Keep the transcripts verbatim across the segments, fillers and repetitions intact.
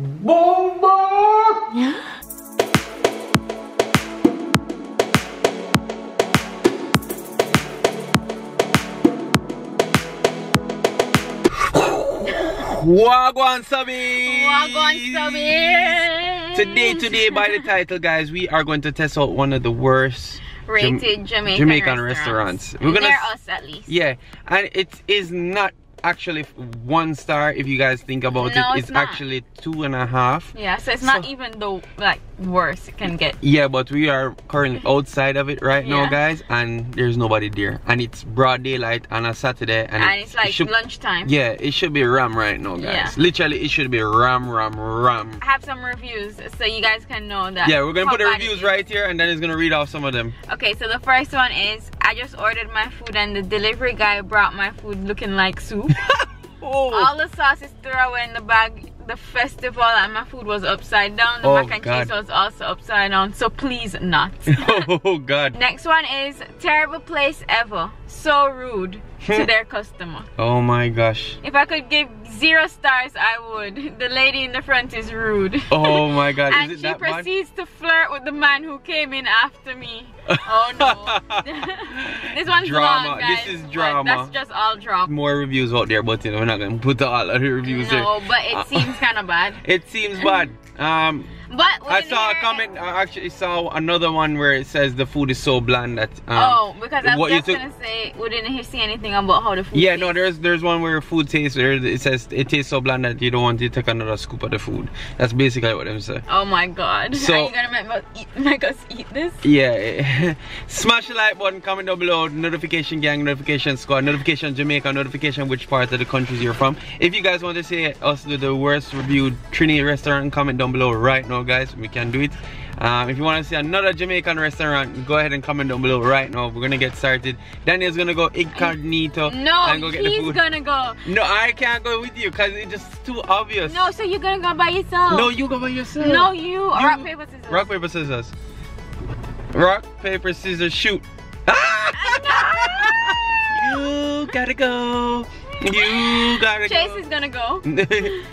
Bomba! Yeah. Wagwan subbies! Wagwan subbies! Today, today, by the title, guys, we are going to test out one of the worst rated Jam Jamaican, Jamaican restaurants. restaurants. We're gonna They're us, at least. Yeah, and it is not actually one star. If you guys think about no, it, it's, it's actually two and a half. Yeah, so it's so, not even the like worst it can get. Yeah, but we are currently outside of it right yeah. now, guys, and there's nobody there, and it's broad daylight on a Saturday, and, and it, it's like it should, lunchtime. Yeah, it should be ram right now, guys. Yeah. Literally, it should be ram, ram, ram. I have some reviews so you guys can know that. Yeah, we're gonna put the reviews right here, and then it's gonna read off some of them. Okay, so the first one is, I just ordered my food and the delivery guy brought my food looking like soup. Oh. All the sauces thrown in the bag, the festival, and my food was upside down. The oh, mac and God. cheese was also upside down, so please not. Oh God. Next one is, terrible place ever. So rude to their customer. Oh my gosh. If I could give zero stars, I would. The lady in the front is rude. Oh my God. And is it she that proceeds man? to flirt with the man who came in after me. Oh no. This one's drama. Long, guys. This is drama. That's just all drama. More reviews out there, but you know, we're not gonna put all of the reviews there. No, but it seems kind of bad. It seems bad. Um. But I saw a comment. I actually saw another one where it says the food is so bland that. Um, oh, because I was just gonna say we didn't see anything about how the food. Yeah, tastes. no, there's there's one where food tastes. There it says it tastes so bland that you don't want to take another scoop of the food. That's basically what I'm saying. Oh my God! So are you gonna make us eat, make us eat this? Yeah. Smash the like button. Comment down below. Notification gang. Notification squad. Notification Jamaica. Notification which part of the countries you're from. If you guys want to say us to the worst reviewed Trini restaurant, comment down below right now. Guys, we can do it. Um, if you want to see another Jamaican restaurant, go ahead and comment down below right now. We're gonna get started. Daniel's gonna go incognito. No, and go get he's the food. gonna go. No, I can't go with you because it's just too obvious. No, so you're gonna go by yourself. No, you go by yourself. No, you. you. Rock paper scissors. Rock paper scissors. Rock paper scissors shoot. Ah! No! You gotta go. You gotta Chase go. is gonna go.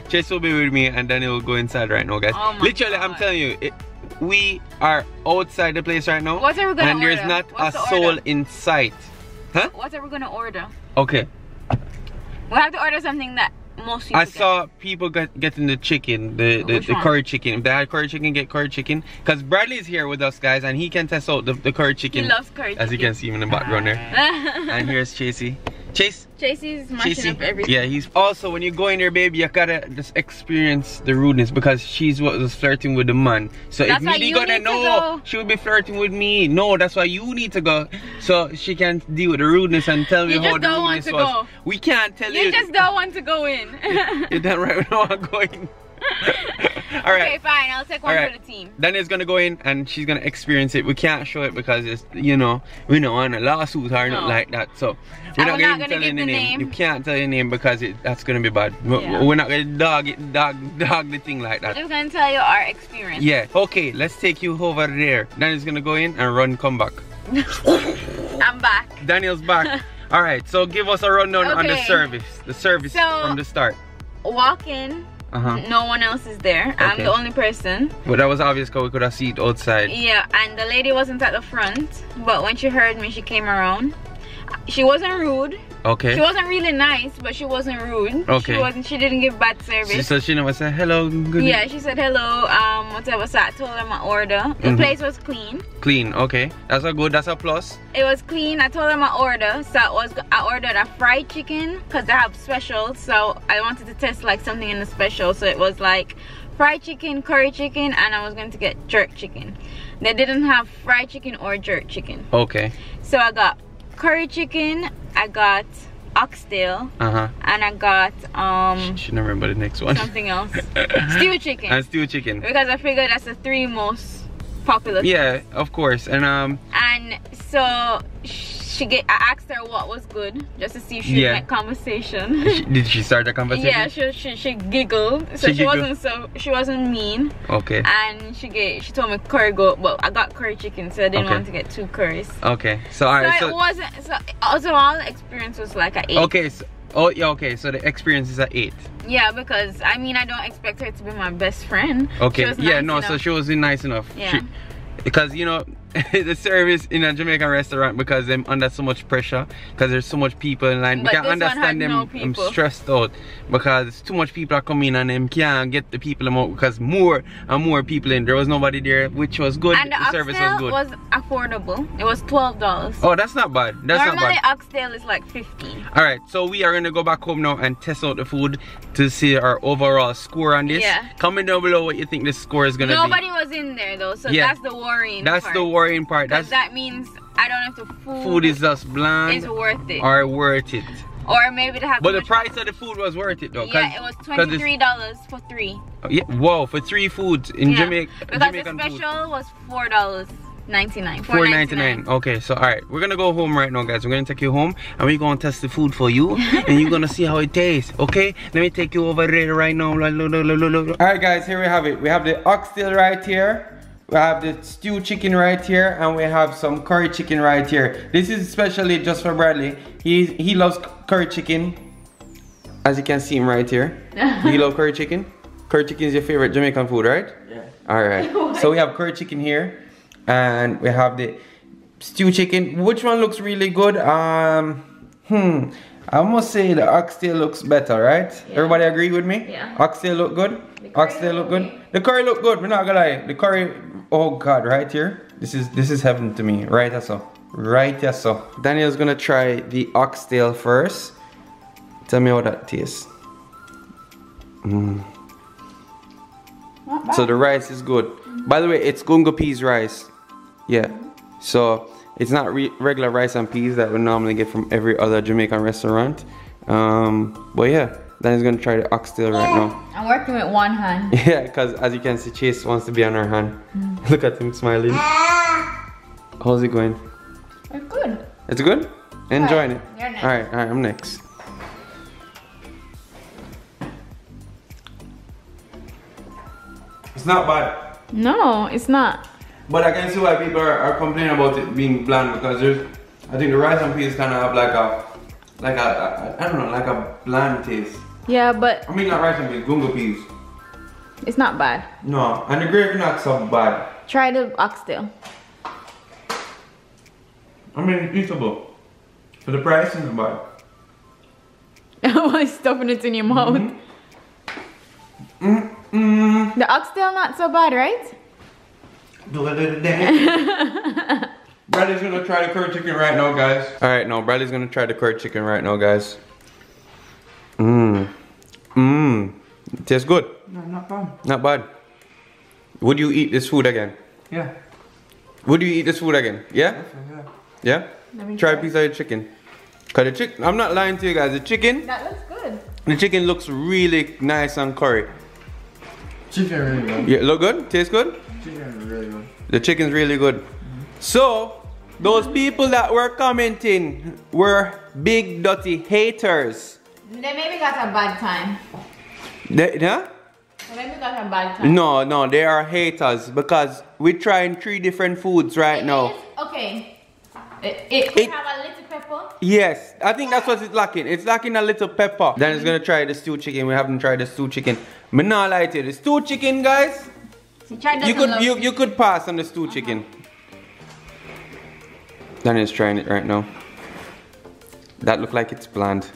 Chase will be with me and Daniel will go inside right now, guys. Oh my Literally, God. I'm telling you, it, we are outside the place right now. What are we gonna and order? And there's not What's a the soul in sight. Huh? What are we gonna order? Okay. We'll have to order something that most people I get. saw people get, getting the chicken, the, the, the curry chicken. If they had curry chicken, get curry chicken. Because Bradley's here with us, guys, and he can test out the, the curry chicken. He loves curry As chicken. you can see him in the background there. And here's Chasey. Chase. Chase is mashing up everything. Yeah, he's also when you go in there, baby, you gotta just experience the rudeness because she's what was flirting with the man. So that's if me gonna know, go. she would be flirting with me. No, that's why you need to go, so she can deal with the rudeness and tell you, you how the don't rudeness want to was. Go. We can't tell you. You just don't want to go in. You're damn right. We don't want to go in. All right. Okay, fine. I'll take one right. for the team. Daniel's gonna go in and she's gonna experience it. We can't show it because it's, you know, we don't want a lawsuit or no. not like that. So we're not, not gonna tell you the name. name. You can't tell your name because it, that's gonna be bad. Yeah. We're not gonna dog it, dog, dog the thing like that. We're just gonna tell you our experience. Yeah. Okay. Let's take you over there. Daniel's gonna go in and run. Come back. I'm back. Daniel's back. All right. So give us a rundown okay. on the service. The service so, from the start. Walk in. Uh-huh. No one else is there. Okay. I'm the only person. Well, that was obvious because we could have seen it outside. Yeah, and the lady wasn't at the front, but when she heard me, she came around. She wasn't rude. Okay. She wasn't really nice, but she wasn't rude. Okay. She wasn't. She didn't give bad service. She, so she never said hello. Good yeah, she said hello. Um, whatever. So I told her my order. The mm-hmm. place was clean. Clean. Okay. That's a good. That's a plus. It was clean. I told her my order. So I was. I ordered a fried chicken because they have specials. So I wanted to test like something in the special. So it was like fried chicken, curry chicken, and I was going to get jerk chicken. They didn't have fried chicken or jerk chicken. Okay. So I got curry chicken, I got oxtail, uh-huh. and I got um should never remember the next one. Something else. Stewed chicken. And stewed chicken. Because I figured that's the three most popular Yeah, things. of course. And um and so she get I asked her what was good just to see if she yeah. would make conversation. She, did she start the conversation? Yeah, she she, she giggled. So she, she giggled. wasn't so she wasn't mean. Okay. And she get she told me curry goat, but I got curry chicken, so I didn't okay. want to get two curries. Okay. So, all right, so, so it wasn't so overall the experience was like an eight. Okay, so Oh, yeah, okay, so the experience is at eight. Yeah, because, I mean, I don't expect her to be my best friend. Okay, yeah, nice no, enough. so she was nice enough. Yeah. She, because, you know, the service in a Jamaican restaurant, because they're under so much pressure, because there's so much people, and I can't understand them. No I'm stressed out, because too much people are coming, and them can't get the people out, because more and more people in. There was nobody there, which was good. And the, the service was good. was affordable. It was twelve dollars. Oh, that's not bad. That's Normally, not bad. Oxtail is like fifteen. All right, so we are going to go back home now and test out the food to see our overall score on this. Yeah. Comment down below what you think this score is going to be. Nobody was in there, though, so yeah. that's the worrying That's part. the worrying part. That's, that means I don't know if the food, food is just bland is worth it or worth it or maybe they have but the price fun. of the food was worth it though yeah it was twenty-three dollars for three oh, yeah whoa for three foods in yeah. Jamaica because Jamaican the special food. was four dollars ninety-nine. four ninety-nine. Okay, so all right, we're gonna go home right now, guys. We're gonna take you home and we're gonna test the food for you and you're gonna see how it tastes. Okay, let me take you over there right now. All right, guys, here we have it. We have the oxtail right here. We have the stew chicken right here, and we have some curry chicken right here. This is especially just for Bradley. He he loves curry chicken, as you can see him right here. Do you love curry chicken? Curry chicken is your favorite Jamaican food, right? Yeah. All right. So we have curry chicken here, and we have the stew chicken. Which one looks really good? Um, hmm. I must say the oxtail looks better, right? Yeah. Everybody agree with me? Yeah. Oxtail look good. Oxtail look good. The curry look good. We're not gonna lie. The curry. Oh God, right here. This is this is heaven to me. Right as so. Right as so. Daniel's gonna try the oxtail first. Tell me how that tastes. Mm. So the rice is good. Mm-hmm. By the way, it's Gungo Peas rice. Yeah. So it's not re regular rice and peas that we normally get from every other Jamaican restaurant. Um, but yeah. Then he's gonna try the oxtail right now. I'm working with one hand. Yeah, because as you can see, Chase wants to be on her hand. Mm. Look at him smiling. How's it going? It's good. It's good? Enjoying it. You're next. All right, all right, I'm next. It's not bad. No, it's not. But I can see why people are, are complaining about it being bland, because there's, I think the rice and peas kind of have like a, like a, I don't know, like a bland taste. Yeah, but I mean not rice and peas, Gungo Peas. It's not bad. No, and the gravy not so bad. Try the oxtail. I mean it's eatable. For the price isn't bad. I'm stuffing it in your mouth. Mm-hmm. Mm-hmm. The oxtail not so bad, right? Bradley's gonna try the curry chicken right now, guys. Alright, no, Bradley's gonna try the curry chicken right now, guys. Mmm. Mmm. Tastes good. No, not bad. Not bad. Would you eat this food again? Yeah. Would you eat this food again? Yeah? Yeah? yeah? Try a piece of the chicken. Cause the chick I'm not lying to you guys, the chicken. That looks good. The chicken looks really nice and curry. Chicken really good. Yeah, look good? Tastes good? Chicken really good. The chicken's really good. Mm-hmm. So those people that were commenting were big dirty haters. They maybe got a bad time. They, huh? They maybe got a bad time. No, no, they are haters because we're trying three different foods right it now. Is, okay. It, it, it have a little pepper? Yes, I think that's what it's lacking. It's lacking a little pepper. Then it's gonna try the stew chicken. We haven't tried the stew chicken. Me not like it. The stew chicken, guys. You could you, you could pass on the stew uh-huh. chicken. Daniel's trying it right now. That look like it's bland.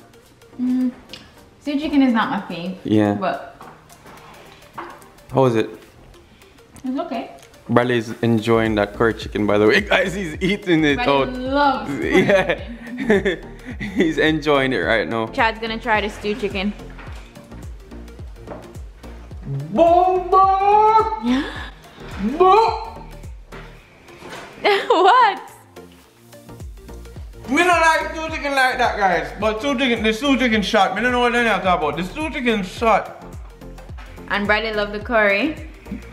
Mm. Stew chicken is not my thing. Yeah. But how is it? It's okay. Bradley's enjoying that curry chicken, by the way, guys. He's eating it out. Bradley loves curry chicken. Yeah. He's enjoying it right now. Chad's gonna try the stew chicken. Bomba! Yeah. Bo what? Me don't like stew chicken like that, guys. But stew chicken, the stew chicken shot. Me don't know what any I talk about. The stew chicken shot. And Bradley loved the curry.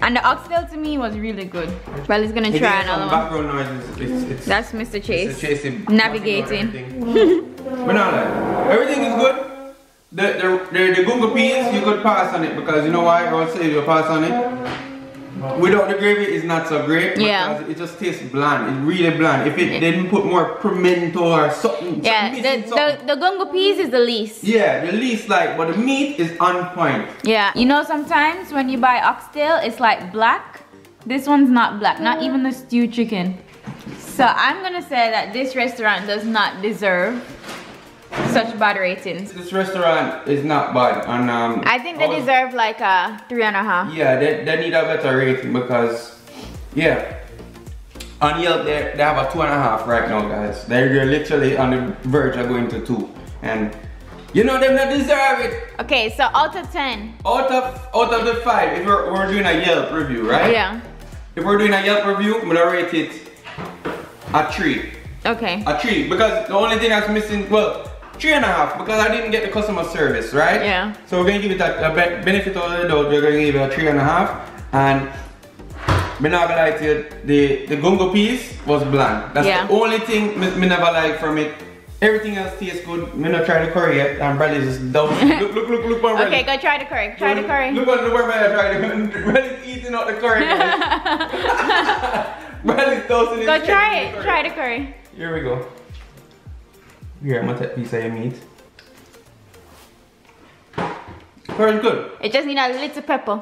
And the oxtail to me was really good. Bradley's gonna it try another one. Noises. It's, it's, That's Mister Chase. Mister Chase navigating. Me not like. Everything is good. The the the, the Gungo Peas, you could pass on it because you know why? I would say you pass on it. Without the gravy, it's not so great. Yeah. It just tastes bland. It's really bland. If it yeah. didn't put more pimento or something. Yeah, something the, something. the the gungo peas is the least. Yeah, the least like, but the meat is on point. Yeah. You know, sometimes when you buy oxtail, it's like black. This one's not black. Not even the stewed chicken. So I'm gonna say that this restaurant does not deserve such bad ratings. This restaurant is not bad, and um, I think they deserve like a three and a half. Yeah, they, they need a better rating because, yeah, on Yelp they, they have a two and a half right now, guys. They're, they're literally on the verge of going to two, and you know them not deserve it. Okay, so out of ten, out of out of the five, if we're, we're doing a Yelp review, right? Yeah. If we're doing a Yelp review, I'm gonna rate it a three. Okay. A three because the only thing that's missing, well. Three and a half because I didn't get the customer service, right? Yeah. So we're gonna give it a, a benefit of the doubt. We're gonna give it a three and a half. And me never liked it. The the gungo peas was bland. That's yeah. the only thing me, me never liked from it. Everything else tastes good. Me not try the curry yet. And Bradley just down. Look, look, look, look, look. Okay, go try the curry. Try go, the curry. Look at the where Bradley tried. Bradley's eating out the curry. Bradley's toasting his. Go try it. The try the curry. Here we go. Here, I'm gonna take a piece of your meat. Very good. It just needs a little pepper.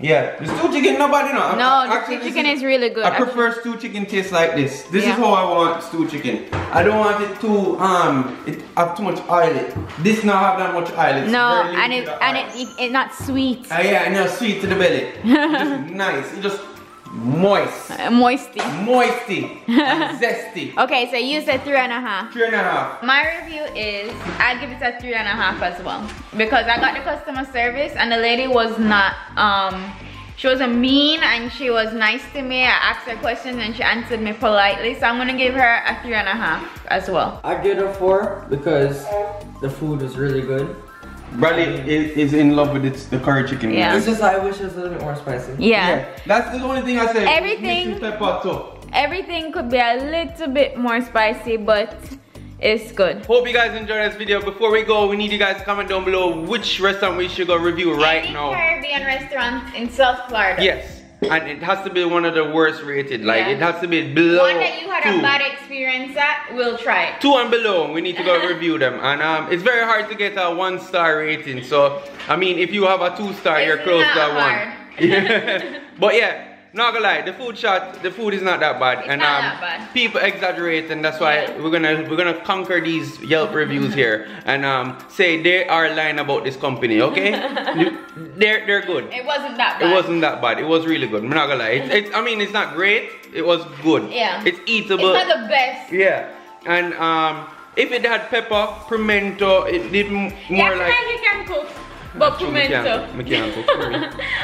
Yeah, the stew chicken, nobody know. No, the stew chicken is, is really good. I actually. prefer stew chicken taste like this. This yeah. is how I want stew chicken. I don't want it too, um, it have too much oil. This not have that much oil. It's no, and it and it, it, it not sweet. Uh, yeah, it's not sweet to the belly. It's just nice. It just moist. Uh, moisty. Moisty. Zesty. Okay, so you said three and a half. Three and a half. My review is, I give it a three and a half as well. Because I got the customer service and the lady was not, um, she wasn't mean and she was nice to me. I asked her questions and she answered me politely. So I'm gonna give her a three and a half as well. I give her four because the food was really good. Bradley is in love with it's, the curry chicken. Yeah. It's just I wish it was a little bit more spicy. Yeah. yeah. That's the only thing I say. Everything, everything could be a little bit more spicy, but it's good. Hope you guys enjoyed this video. Before we go, we need you guys to comment down below which restaurant we should go review right Any now. Caribbean restaurant in South Florida. Yes. And it has to be one of the worst rated. Like yeah. it has to be below one that you had two. a bad experience at. We'll try it. Two and below. We need to go review them. And um, it's very hard to get a one star rating. So I mean, if you have a two star, it's you're close to a one. Yeah. But yeah, not gonna lie, the food shot, the food is not that bad. It's and not um, that bad. people exaggerate, and that's why yeah. we're gonna we're gonna conquer these Yelp reviews here and um say they are lying about this company. Okay. They're, they're good. It wasn't that bad. It wasn't that bad. It was really good. I'm not gonna lie. It's, it's, I mean, it's not great. It was good. Yeah. It's eatable. It's not the best. Yeah. And um, if it had pepper, pimento, it did more yeah, like... Yeah, you can cook. But pimento. I can't cook.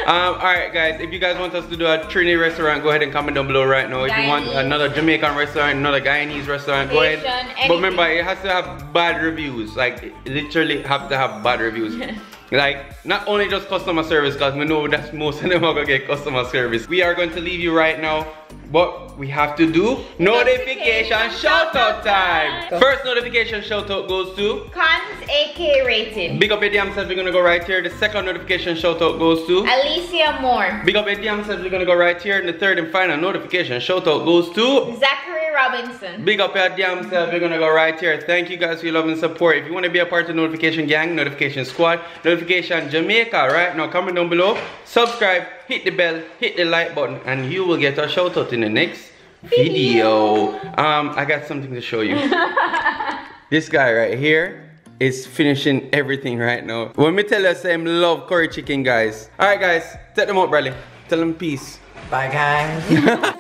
um, Alright guys, if you guys want us to do a Trinity restaurant, go ahead and comment down below right now. If Guyanese. you want another Jamaican restaurant, another Guyanese restaurant, go ahead. Anything. But remember, it has to have bad reviews. Like, it literally have to have bad reviews. Yeah. Like, not only just customer service, because we know that most of them are going to get customer service. We are going to leave you right now, but we have to do notification, notification shoutout time. time. First notification shoutout goes to Con's A K Rated. Big up Adiam says we're going to go right here. The second notification shoutout goes to Alicia Moore. Big up Adiam says we're going to go right here. And the third and final notification shoutout goes to Zachary Robinson. Big up Adiam says we're going to go right here. Thank you guys for your love and support. If you want to be a part of the notification gang, notification squad, notification Jamaica, right now comment down below, subscribe, hit the bell, hit the like button, and you will get a shout out in the next video. um I got something to show you. This guy right here is finishing everything right now. When me tell you, same love curry chicken, guys. All right guys, take them out, Bradley. Tell them peace. Bye guys.